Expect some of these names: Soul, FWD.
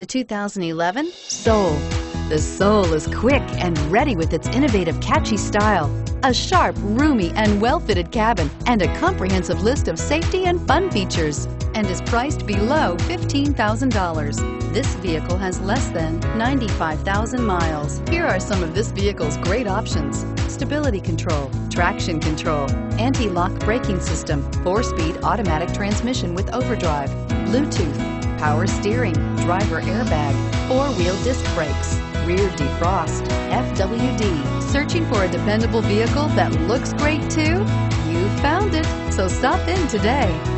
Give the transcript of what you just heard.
The 2011 Soul. The Soul is quick and ready with its innovative, catchy style, a sharp, roomy, and well-fitted cabin, and a comprehensive list of safety and fun features, and is priced below $15,000. This vehicle has less than 95,000 miles. Here are some of this vehicle's great options: stability control, traction control, anti-lock braking system, 4-speed automatic transmission with overdrive, Bluetooth, power steering, driver airbag, four-wheel disc brakes, rear defrost, FWD. Searching for a dependable vehicle that looks great too? You found it, so stop in today.